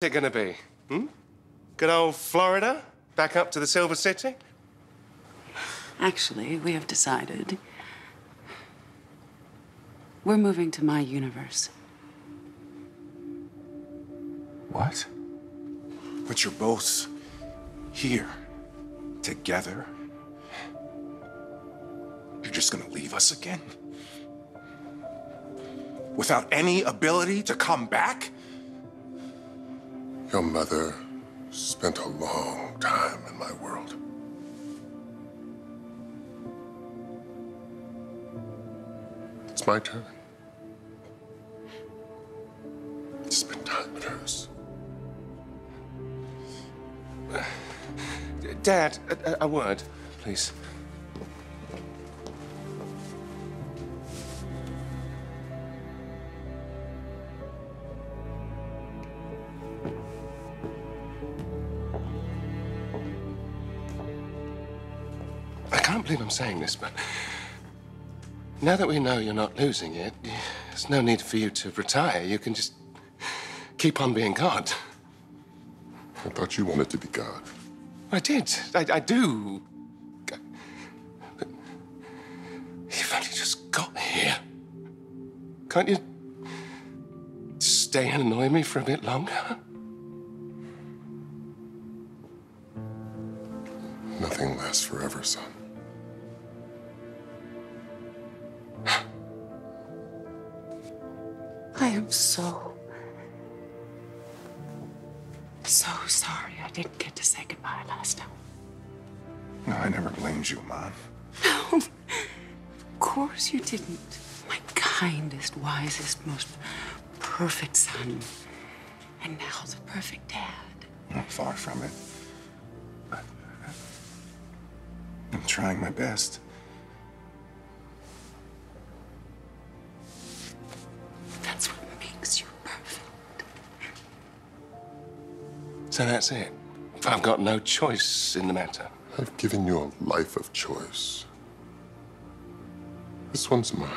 What's it gonna be? Hmm? Good old Florida? Back up to the Silver City? Actually, we have decided. We're moving to my universe. What? But you're both here, together. You're just gonna leave us again? Without any ability to come back? Your mother spent a long time in my world. It's my turn. Spend time with hers. Dad, a word, please. I can't believe I'm saying this, but now that we know you're not losing it, there's no need for you to retire. You can just keep on being God. I thought you wanted to be God. I did. I do. But you've only just got here. Can't you stay and annoy me for a bit longer? Nothing lasts forever, son. I am so sorry I didn't get to say goodbye last time. No, I never blamed you, Mom. No, of course you didn't. My kindest, wisest, most perfect son. And now the perfect dad. I'm far from it. I'm trying my best. So that's it. I've got no choice in the matter. I've given you a life of choice. This one's mine.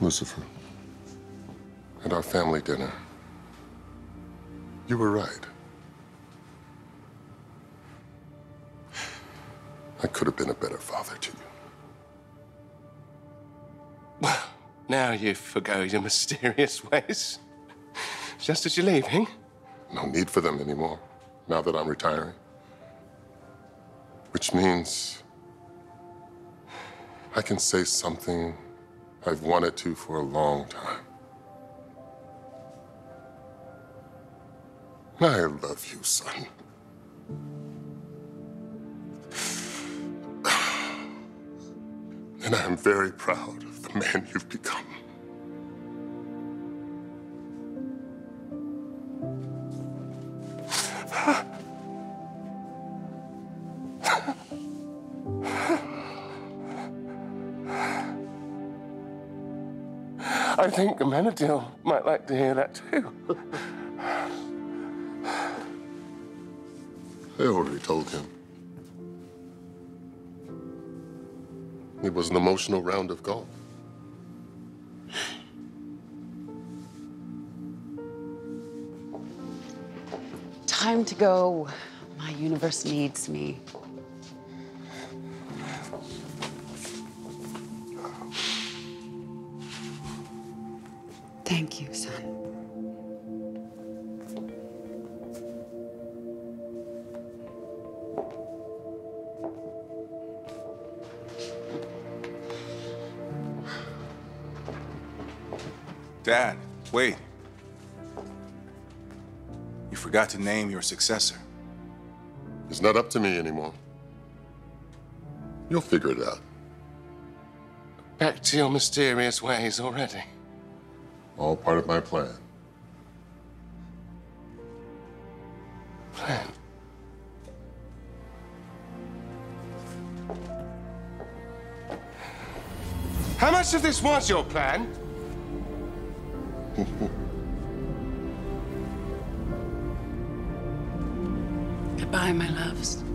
Lucifer, at our family dinner, you were right. I could have been a better father to you. Well. Now you forgo your mysterious ways, just as you're leaving. No need for them anymore, now that I'm retiring. Which means I can say something I've wanted to for a long time. I love you, son. And I am very proud of the man you've become. I think Amenadiel might like to hear that too. I already told him. It was an emotional round of golf. Time to go. My universe needs me. Thank you, son. Dad, wait. You forgot to name your successor. It's not up to me anymore. You'll figure it out. Back to your mysterious ways already. All part of my plan. Plan? How much of this was your plan? Goodbye, my loves.